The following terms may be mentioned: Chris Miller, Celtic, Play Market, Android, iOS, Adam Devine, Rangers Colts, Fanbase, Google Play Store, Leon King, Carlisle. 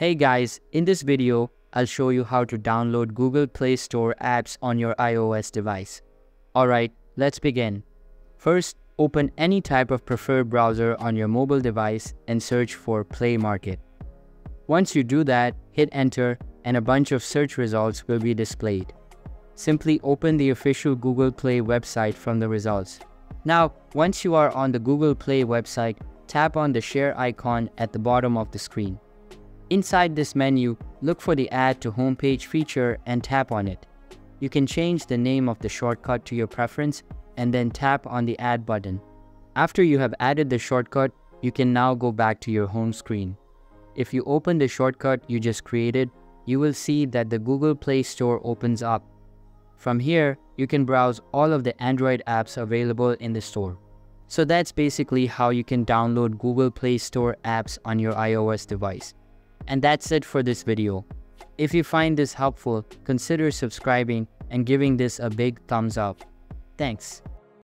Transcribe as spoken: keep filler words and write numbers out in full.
Hey guys, in this video, I'll show you how to download Google Play Store apps on your iOS device. Alright, let's begin. First, open any type of preferred browser on your mobile device and search for Play Market. Once you do that, hit enter and a bunch of search results will be displayed. Simply open the official Google Play website from the results. Now, once you are on the Google Play website, tap on the share icon at the bottom of the screen. Inside this menu, look for the Add to Homepage feature and tap on it. You can change the name of the shortcut to your preference and then tap on the Add button. After you have added the shortcut, you can now go back to your home screen. If you open the shortcut you just created, you will see that the Google Play Store opens up. From here, you can browse all of the Android apps available in the store. So that's basically how you can download Google Play Store apps on your iOS device. And that's it for this video. If you find this helpful, consider subscribing and giving this a big thumbs up. Thanks.